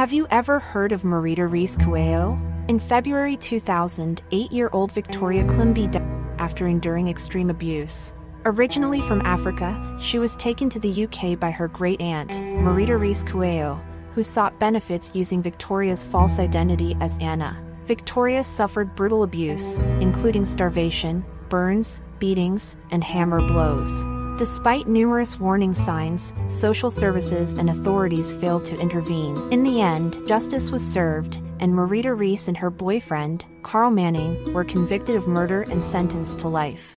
Have you ever heard of Marie-Thérèse Kouao? In February 2000, 8-year-old Victoria Climbié died after enduring extreme abuse. Originally from Africa, she was taken to the UK by her great-aunt, Marie-Thérèse Kouao, who sought benefits using Victoria's false identity as Anna. Victoria suffered brutal abuse, including starvation, burns, beatings, and hammer blows. Despite numerous warning signs, social services and authorities failed to intervene. In the end, justice was served, and Marie-Thérèse and her boyfriend, Carl Manning, were convicted of murder and sentenced to life.